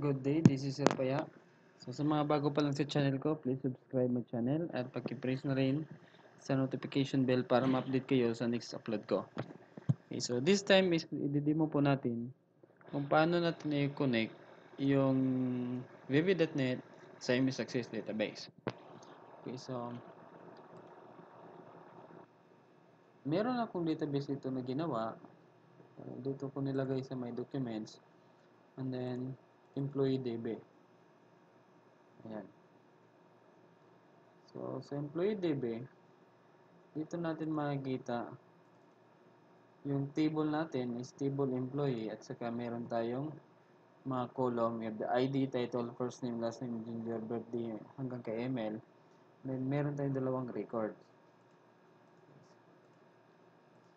Good day, this is Sir Paya. So sa mga bago pa lang sa channel ko, please subscribe my channel at paki-press na rin sa notification bell para ma-update kayo sa next upload ko. Okay, so this time is i-demo po natin kung paano natin i-connect yung VB.Net sa MS Access database. Okay, so meron akong database dito na ginawa. Dito ko nilagay sa my documents and then Employee DB. Ayan. So, sa Employee DB, dito natin makikita yung table natin is table employee at saka meron tayong mga column. We have the ID, title, first name, last name, gender, birthday, hanggang kay ML. Then, meron tayong dalawang records.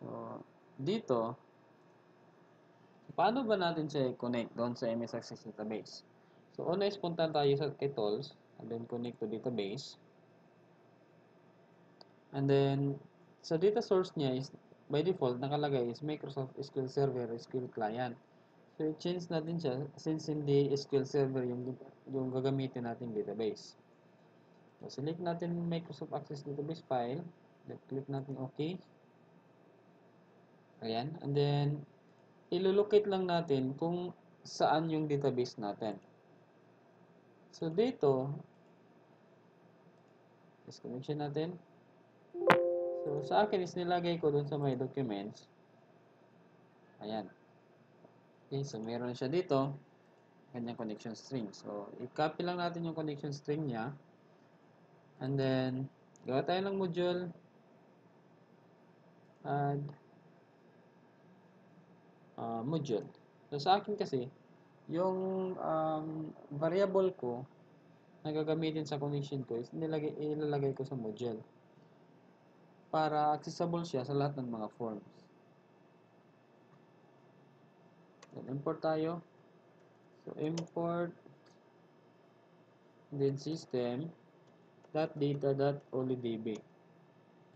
So, dito, paano ba natin siya i-connect doon sa MS Access database? So, una is punta tayo sa kay tools and then connect to database. And then, sa data source niya is, by default, nakalagay is Microsoft SQL Server, SQL Client. So, i-change natin siya since hindi SQL Server yung gagamitin nating database. So, select natin Microsoft Access Database file. Then, click natin OK. Ayan. And then, ilolocate lang natin kung saan yung database natin. So, dito, disconnection natin. So, sa akin is nilagay ko dun sa my documents. Ayan. Okay, so meron siya dito. Kanyang connection string. So, i-copy lang natin yung connection string niya. And then, gawa tayo ng module. Add module. So, sa akin kasi, yung variable ko na gagamitin sa connection ko is ilalagay ko sa module para accessible siya sa lahat ng mga forms. Then, import tayo. So, import then system.data.onlydb.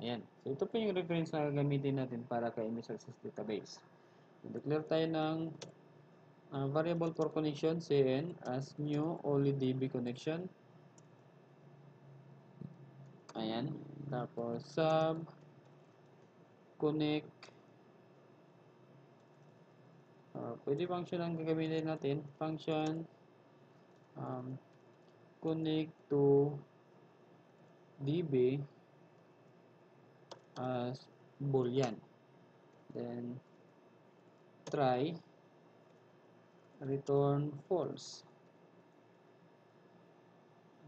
Ayan. So, ito po yung reference na gagamitin natin para kay MS Access database. Declare tayo ng variable for connection, cn, as new only db connection. Ayan. Tapos, sub connect. Pwede function ang gagamitin natin. Function connect to db as boolean. Then, try return false.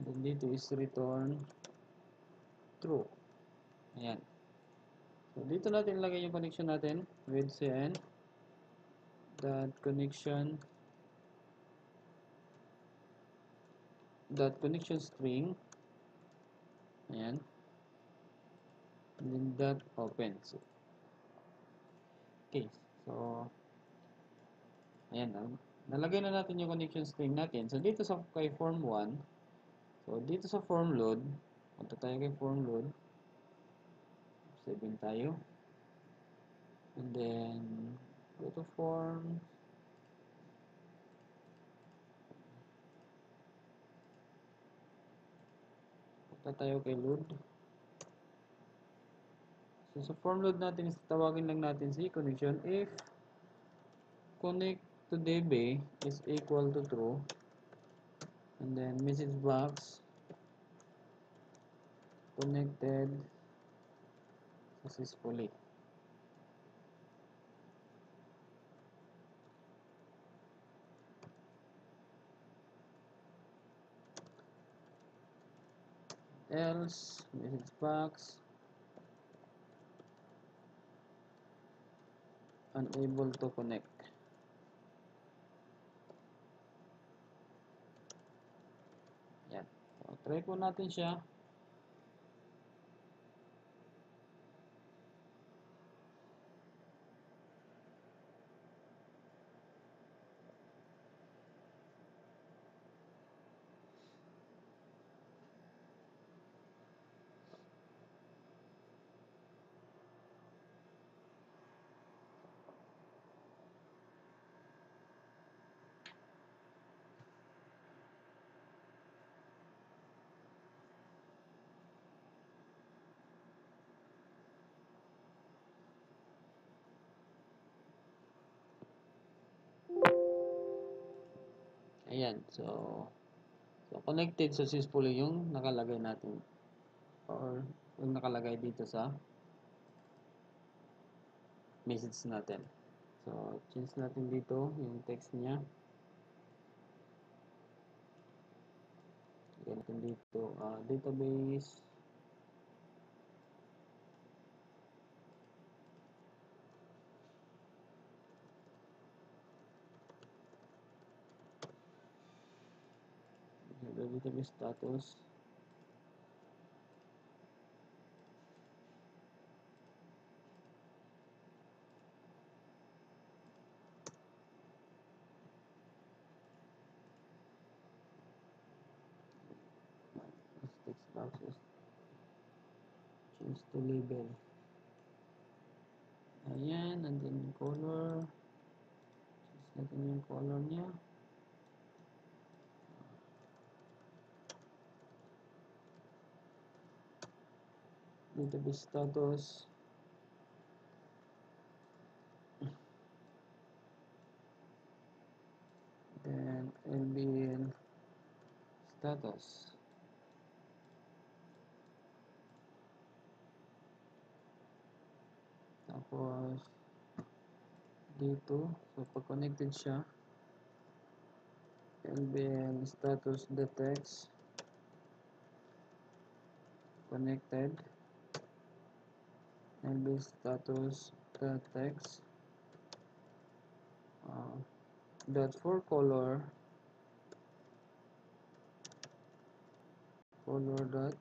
Then dito is return true. Ayan. So dito natin ilagay yung connection natin with cn .connection string. Ayan. And then .open. So, okay. So ayan, nalagay na natin yung connection string natin. So, dito sa kay form 1, so, dito sa form load, punta tayo kay form load. Saving tayo. And then, go to form. Punta tayo kay load. So, sa form load natin, tawagin lang natin si connection if connect to DB is equal to true, and then message box connected successfully. Else message box unable to connect. Try po natin siya. Ayan, so connected successfully yung nakalagay natin or yung nakalagay dito sa message natin. So change natin dito yung text niya. Ayan natin dito database status. Text boxes. Change to label. Ayan, nandiyan yung color. Change natin yung color niya. Database status. Then LBL status. Tapos dito, so pag connected siya, LBL status detects connected. LBL status the text that for color dot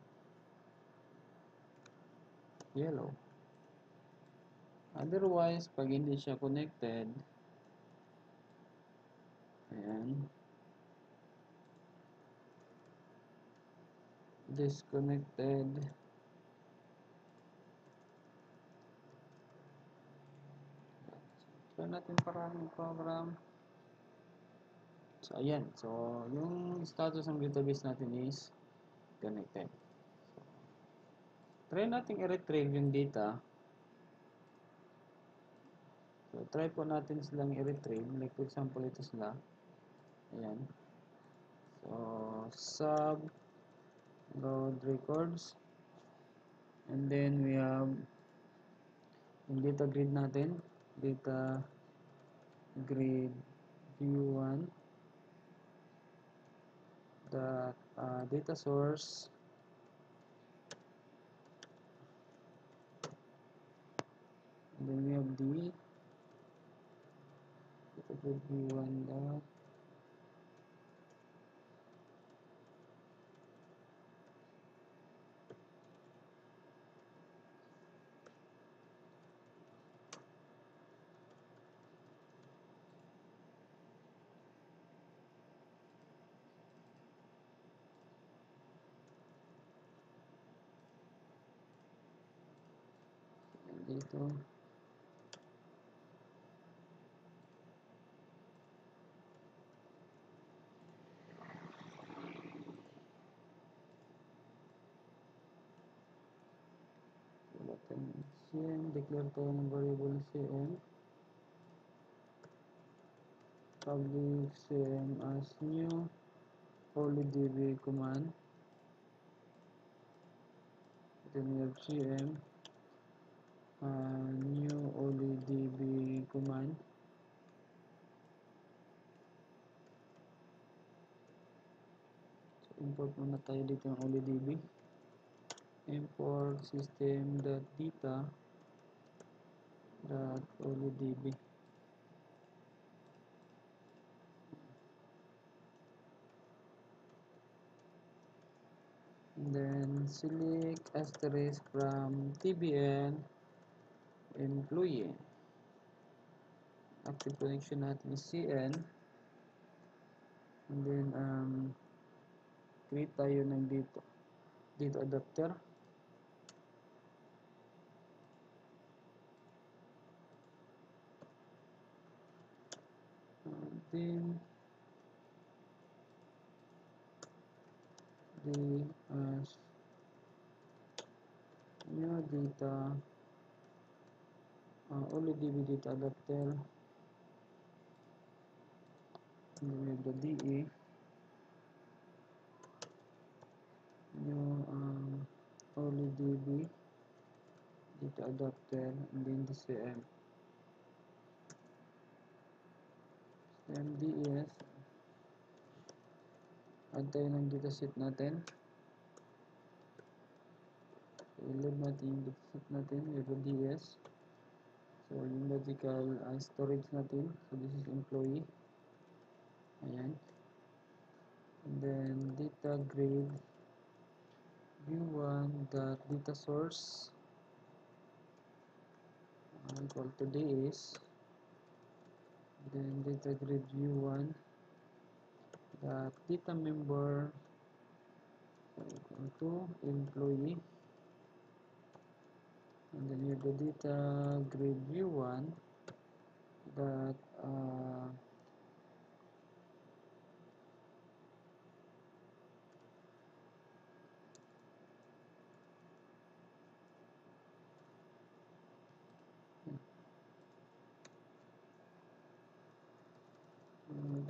yellow. Otherwise, pag hindi siya connected, ayan, disconnected. So, natin parang program. So, ayan. So, yung status ng database natin is connected. So, try natin i-retrieve yung data. So, try po natin silang i-retrieve. Like, for example, ito sila. Ayan. So, sub load records. And then, we have yung data grid natin. Data grid view1, the data source, and then we have the data grid view1 dot dito. Cm, declare tayo ng variable cm, public cm as new Employee DB command, then we have cm new Employee DB command, so import muna tayo dito ng Employee DB, import system.data.employeeDB. And then select asterisk from TBN employee. Active connection natin is CN, and then create tayo ng dito adapter. And then the new data only DB data adapter, and then we have the DE DB data adapter, and then the CMDS at tayo ng dataset natin. I-load natin yung dataset natin, level DS. So yung logical storage natin, so this is employee. Ayan. And then data grade v1 dot data source equal to this, then data grade v1 dot data member equal to employee, and then you have the data grade v1 dot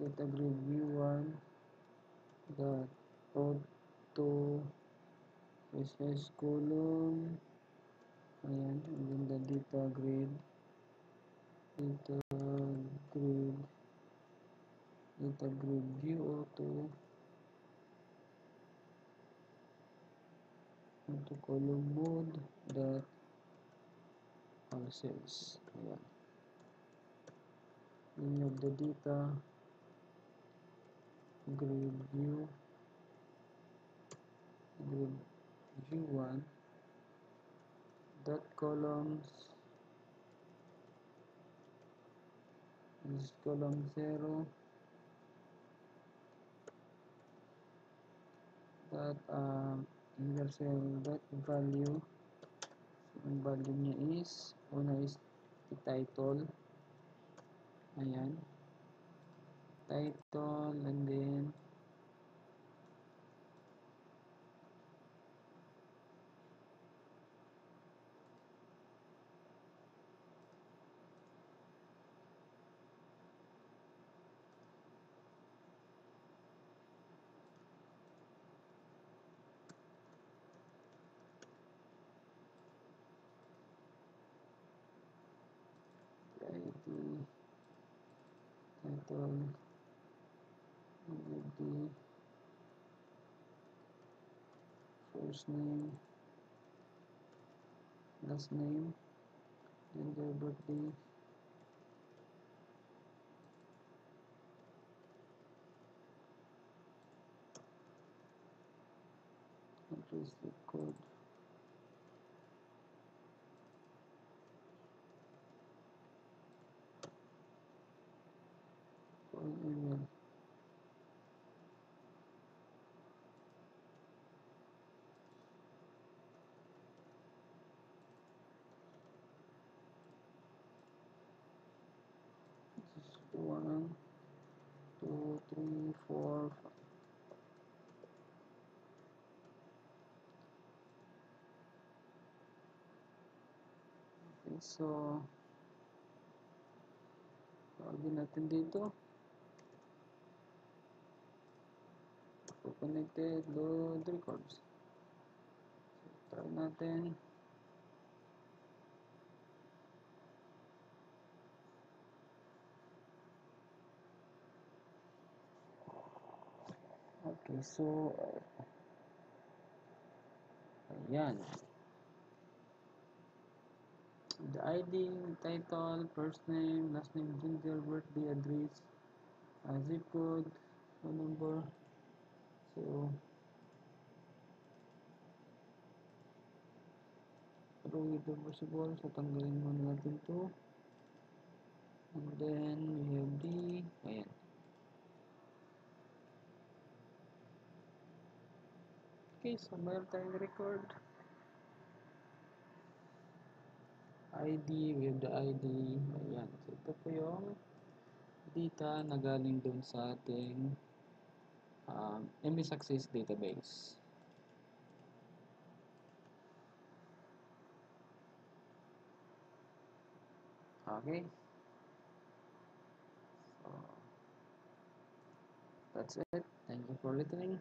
data grade v1 dot auto SS column, ayan, and then the data grade view auto column mode dot all cells. Ayan, then you have the data grade view1 dot columns, this is column 0 dot user cell dot value, so ang value niya is una is the title, ayan, title, and then title would be first name, last name, gender, birthday, country, zip code, email. This is 1, 2, 3, 4, 5. Okay, so tawagin natin dito connected load records. So, try natin. Okay, so ayan. The ID, title, first name, last name, gender, birthday, address, zip code, phone number. So, kung ito possible, so tanggalin muna natin to. And then, we have the, ayan. Okay, so meron tayong record. ID, we have the ID. Ayan. So, ito po yung data na galing doon sa ating MS Access database. Okay, so that's it. Thank you for listening.